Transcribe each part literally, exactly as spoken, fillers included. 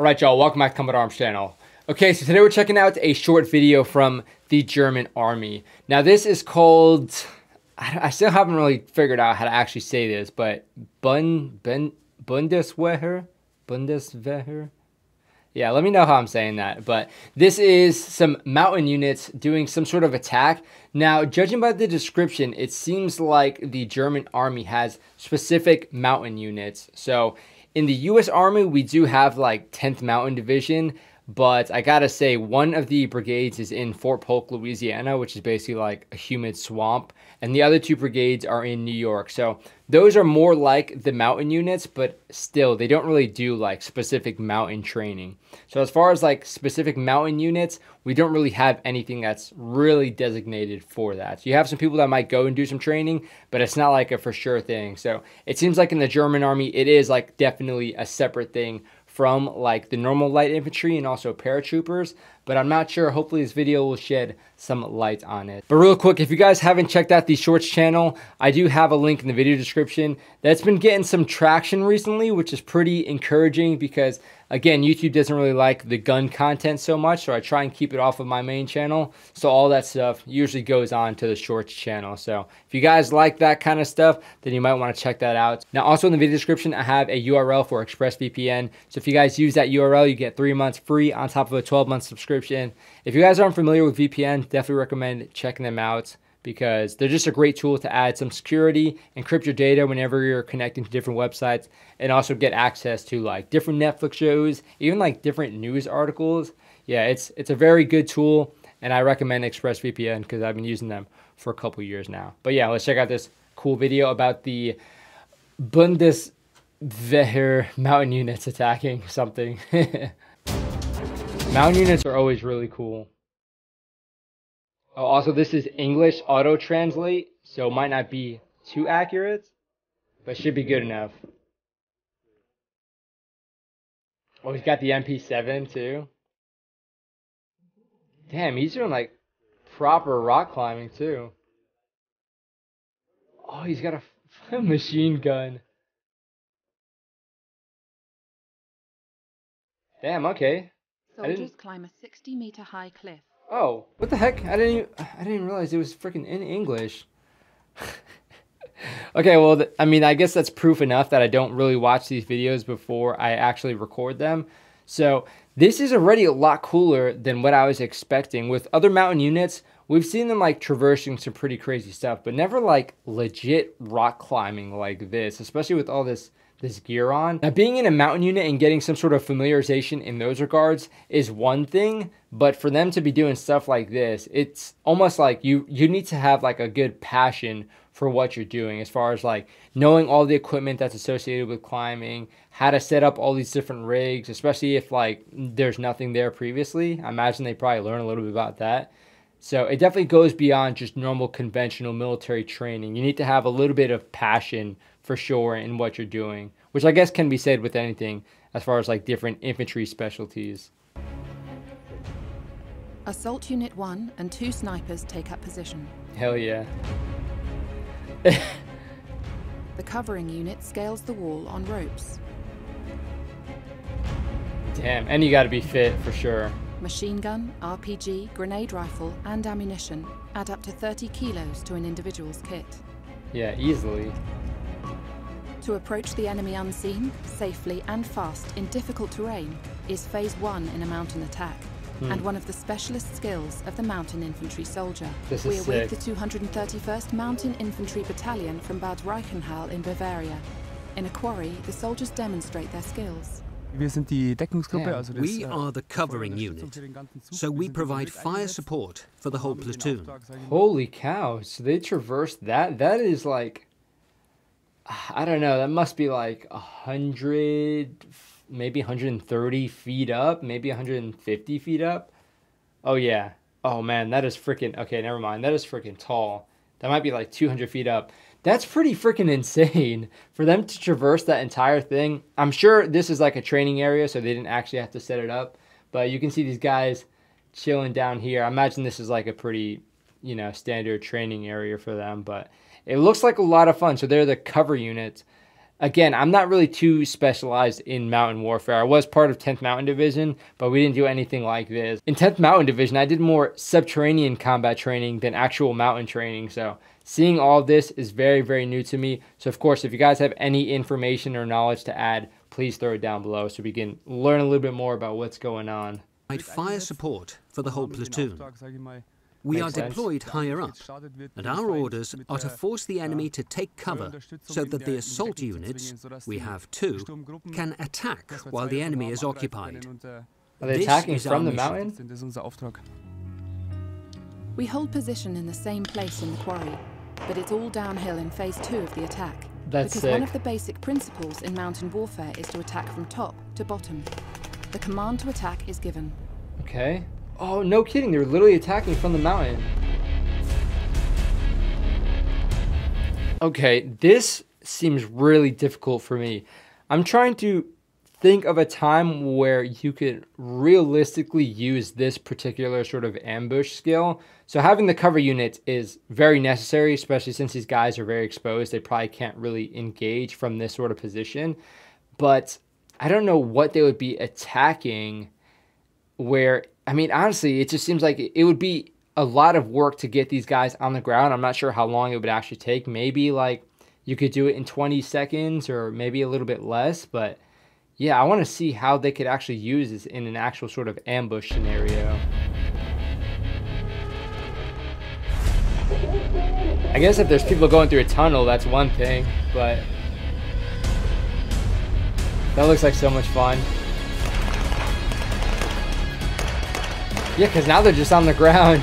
Alright y'all, welcome back to Combat Arms Channel. Okay, so today we're checking out a short video from the German Army. Now this is called, I, I still haven't really figured out how to actually say this, but Bund, Bund, Bundeswehr? Bundeswehr? Yeah, let me know how I'm saying that, but this is some mountain units doing some sort of attack. Now, judging by the description, it seems like the German Army has specific mountain units. So, in the U S Army, we do have like tenth Mountain Division, but I gotta say, one of the brigades is in Fort Polk, Louisiana, which is basically like a humid swamp, and the other two brigades are in New York. So, those are more like the mountain units, but still, they don't really do like specific mountain training. So as far as like specific mountain units, we don't really have anything that's really designated for that. So you have some people that might go and do some training, but it's not like a for sure thing. So it seems like in the German Army, it is like definitely a separate thing from like the normal light infantry and also paratroopers, but I'm not sure. Hopefully this video will shed some light on it. But real quick, if you guys haven't checked out the Shorts channel, I do have a link in the video description that's been getting some traction recently, which is pretty encouraging because again, YouTube doesn't really like the gun content so much, so I try and keep it off of my main channel. So all that stuff usually goes on to the Shorts channel. So if you guys like that kind of stuff, then you might want to check that out. Now also in the video description, I have a U R L for ExpressVPN. So if you guys use that U R L, you get three months free on top of a twelve month subscription. If you guys aren't familiar with V P N, definitely recommend checking them out because they're just a great tool to add some security, encrypt your data whenever you're connecting to different websites, and also get access to like different Netflix shows, even like different news articles. Yeah, it's it's a very good tool, and I recommend ExpressVPN because I've been using them for a couple years now. But yeah, let's check out this cool video about the Bundes... Their mountain units attacking something. Mountain units are always really cool. Oh, also this is English auto translate, so it might not be too accurate, but should be good enough. Oh, he's got the M P seven too. Damn, he's doing like proper rock climbing too. Oh, he's got a machine gun. Damn, okay. Soldiers climb a sixty meter high cliff. Oh, what the heck? I didn't even, I didn't even realize it was freaking in English. Okay, well, th I mean, I guess that's proof enough that I don't really watch these videos before I actually record them. So this is already a lot cooler than what I was expecting. With other mountain units, we've seen them like traversing some pretty crazy stuff, but never like legit rock climbing like this, especially with all this this gear on. Now being in a mountain unit and getting some sort of familiarization in those regards is one thing, but for them to be doing stuff like this, it's almost like you you need to have like a good passion for what you're doing as far as like knowing all the equipment that's associated with climbing, how to set up all these different rigs, especially if like there's nothing there previously. I imagine they probably learn a little bit about that. So it definitely goes beyond just normal conventional military training. You need to have a little bit of passion for sure in what you're doing, which I guess can be said with anything as far as like different infantry specialties. Assault Unit one and two snipers take up position. Hell yeah. The covering unit scales the wall on ropes. Damn, and you gotta be fit for sure. Machine gun, R P G, grenade rifle, and ammunition add up to thirty kilos to an individual's kit. Yeah, easily. To approach the enemy unseen, safely and fast in difficult terrain is phase one in a mountain attack, hmm. and one of the specialist skills of the mountain infantry soldier. This is we await the two hundred thirty-first Mountain Infantry Battalion from Bad Reichenhall in Bavaria. In a quarry, the soldiers demonstrate their skills. We are the covering unit, so we provide fire support for the whole platoon. Holy cow, so they traversed that? That is like, I don't know, that must be like a hundred, maybe a hundred thirty feet up, maybe a hundred fifty feet up. Oh yeah, oh man, that is freaking, okay, never mind, that is freaking tall. That might be like two hundred feet up. That's pretty freaking insane for them to traverse that entire thing. I'm sure this is like a training area, so they didn't actually have to set it up. But you can see these guys chilling down here. I imagine this is like a pretty, you know, standard training area for them. But it looks like a lot of fun. So they're the cover unit. Again, I'm not really too specialized in mountain warfare. I was part of tenth Mountain Division, but we didn't do anything like this. In tenth Mountain Division, I did more subterranean combat training than actual mountain training. So seeing all this is very, very new to me. So of course, if you guys have any information or knowledge to add, please throw it down below so we can learn a little bit more about what's going on. I'd fire support for the whole platoon. We are deployed higher up, and our orders are to force the enemy to take cover so that the assault units, we have two, can attack while the enemy is occupied. Are they attacking from the mountain? We hold position in the same place in the quarry, but it's all downhill in phase two of the attack. That's sick. Because one of the basic principles in mountain warfare is to attack from top to bottom. The command to attack is given. Okay. Oh, no kidding, they're literally attacking from the mountain. Okay, this seems really difficult for me. I'm trying to think of a time where you could realistically use this particular sort of ambush skill. So having the cover units is very necessary, especially since these guys are very exposed. They probably can't really engage from this sort of position. But I don't know what they would be attacking where... I mean, honestly, it just seems like it would be a lot of work to get these guys on the ground. I'm not sure how long it would actually take. Maybe like you could do it in twenty seconds or maybe a little bit less. But yeah, I want to see how they could actually use this in an actual sort of ambush scenario. I guess if there's people going through a tunnel, that's one thing, but that looks like so much fun. Yeah, because now they're just on the ground.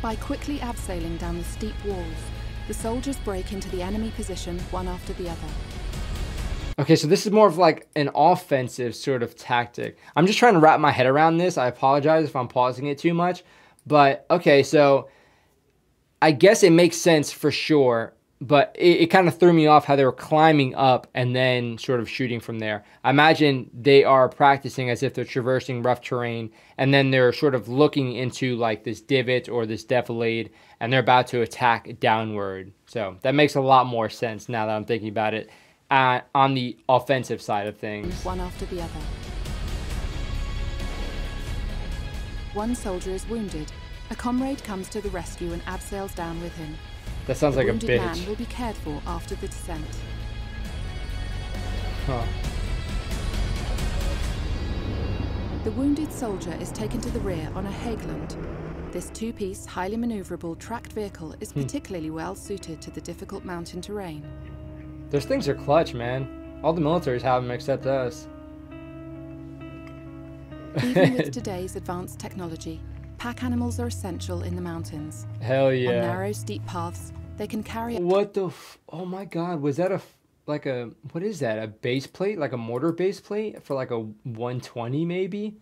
By quickly abseiling down the steep walls, the soldiers break into the enemy position one after the other. Okay, so this is more of like an offensive sort of tactic. I'm just trying to wrap my head around this. I apologize if I'm pausing it too much. But okay, so I guess it makes sense for sure. But it, it kind of threw me off how they were climbing up and then sort of shooting from there. I imagine they are practicing as if they're traversing rough terrain, and then they're sort of looking into like this divot or this defilade, and they're about to attack downward. So that makes a lot more sense now that I'm thinking about it uh, on the offensive side of things. One after the other. One soldier is wounded. A comrade comes to the rescue and abseils down with him. That sounds like a bitch. The wounded man will be cared for after the descent. Huh. The wounded soldier is taken to the rear on a Hägglund. This two-piece, highly maneuverable tracked vehicle is particularly hmm. well suited to the difficult mountain terrain. Those things are clutch, man. All the militaries have them except us. Even with today's advanced technology, pack animals are essential in the mountains. Hell yeah. On narrow, steep paths, they can carry... What the f... Oh my god, was that a... Like a... What is that? A base plate? Like a mortar base plate? For like a one twenty maybe?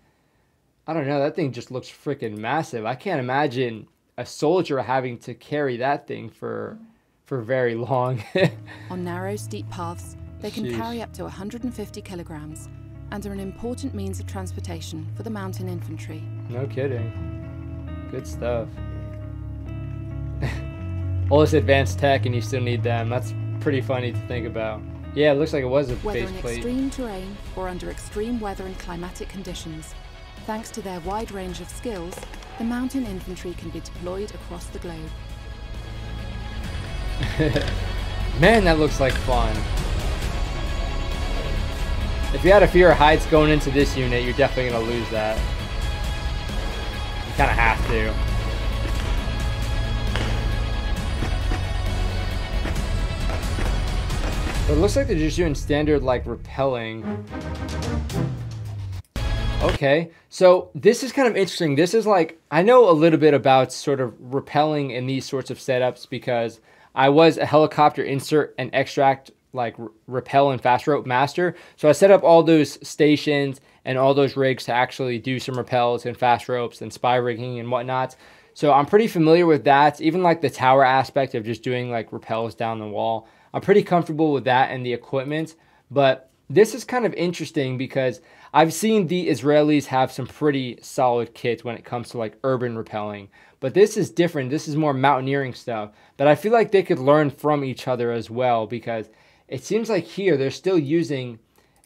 I don't know, that thing just looks freaking massive. I can't imagine a soldier having to carry that thing for... For very long. On narrow, steep paths, they can Jeez. carry up to one hundred fifty kilograms. And are an important means of transportation for the mountain infantry. No kidding. Good stuff. All this advanced tech and you still need them. That's pretty funny to think about. Yeah, it looks like it was a base plate. Whether in extreme terrain or under extreme weather and climatic conditions, thanks to their wide range of skills, the mountain infantry can be deployed across the globe. Man, that looks like fun. If you had a fear of heights going into this unit, you're definitely going to lose that. You kind of have to. But it looks like they're just doing standard, like, rappelling. Okay, so this is kind of interesting. This is like, I know a little bit about sort of rappelling in these sorts of setups because I was a helicopter insert and extract, like, rappel and fast rope master. So I set up all those stations and all those rigs to actually do some rappels and fast ropes and spy rigging and whatnot. So I'm pretty familiar with that. Even like the tower aspect of just doing like rappels down the wall. I'm pretty comfortable with that and the equipment, but this is kind of interesting because I've seen the Israelis have some pretty solid kits when it comes to like urban rappelling, but this is different. This is more mountaineering stuff, but I feel like they could learn from each other as well because It seems like here they're still using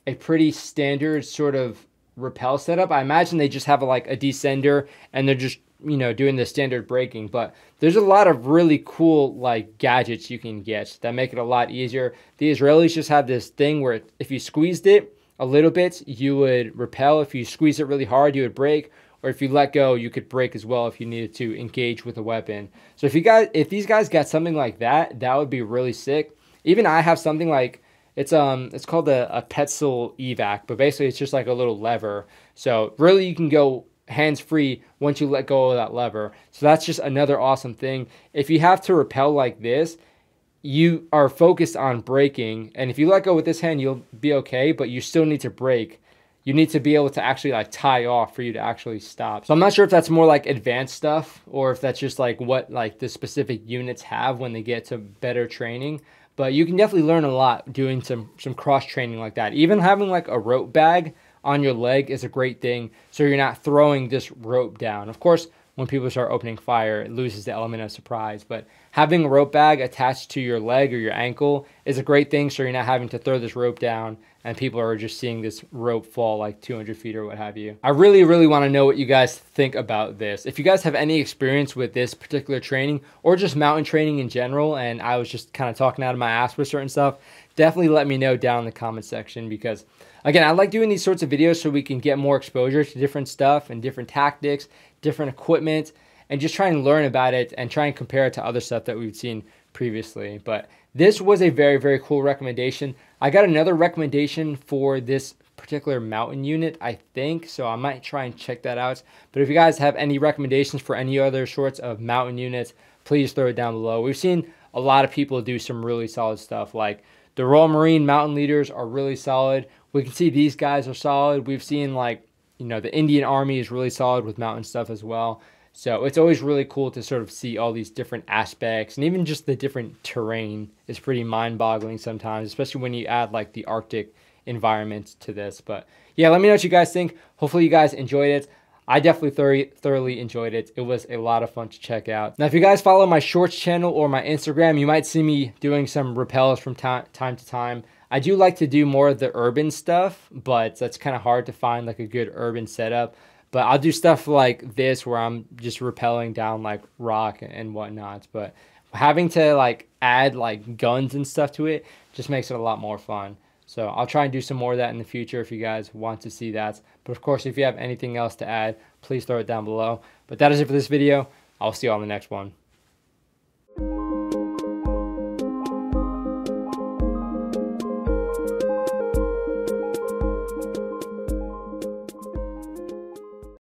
a pretty standard sort of rappel setup. I imagine they just have a, like a descender and they're just, you know, doing the standard braking, but there's a lot of really cool like gadgets you can get that make it a lot easier. The Israelis just have this thing where if you squeezed it a little bit, you would rappel. If you squeeze it really hard, you would brake. Or if you let go, you could brake as well if you needed to engage with a weapon. So if you guys, if these guys got something like that, that would be really sick. Even I have something like, it's um, it's called a, a Petzl evac, but basically it's just like a little lever. So really you can go hands-free once you let go of that lever. So that's just another awesome thing. If you have to rappel like this, you are focused on braking. And if you let go with this hand, you'll be okay, but you still need to brake. You need to be able to actually like tie off for you to actually stop. So I'm not sure if that's more like advanced stuff or if that's just like what like the specific units have when they get to better training. But you can definitely learn a lot doing some, some cross training like that. Even having like a rope bag on your leg is a great thing, so you're not throwing this rope down. Of course, when people start opening fire, it loses the element of surprise. But having a rope bag attached to your leg or your ankle is a great thing, so you're not having to throw this rope down and people are just seeing this rope fall like two hundred feet or what have you. I really, really want to know what you guys think about this. If you guys have any experience with this particular training or just mountain training in general, and I was just kind of talking out of my ass with certain stuff, definitely let me know down in the comment section, because again, I like doing these sorts of videos so we can get more exposure to different stuff and different tactics, different equipment, and just try and learn about it and try and compare it to other stuff that we've seen previously. But this was a very, very cool recommendation. I got another recommendation for this particular mountain unit, I think, so I might try and check that out. But if you guys have any recommendations for any other sorts of mountain units, please throw it down below. We've seen a lot of people do some really solid stuff, like the Royal Marine Mountain Leaders are really solid. We can see these guys are solid. We've seen, like, you know, the Indian Army is really solid with mountain stuff as well. So it's always really cool to sort of see all these different aspects, and even just the different terrain is pretty mind-boggling sometimes, especially when you add like the Arctic environment to this. But yeah, let me know what you guys think. Hopefully you guys enjoyed it. I definitely thoroughly enjoyed it. It was a lot of fun to check out. Now, if you guys follow my Shorts channel or my Instagram, you might see me doing some rappels from time to time. I do like to do more of the urban stuff, but that's kind of hard to find like a good urban setup. But I'll do stuff like this where I'm just rappelling down like rock and whatnot. But having to like add like guns and stuff to it just makes it a lot more fun. So I'll try and do some more of that in the future if you guys want to see that. But of course, if you have anything else to add, please throw it down below. But that is it for this video. I'll see you on the next one.